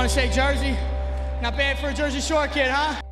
want to say Jersey? Not bad for a Jersey Shore kid, huh?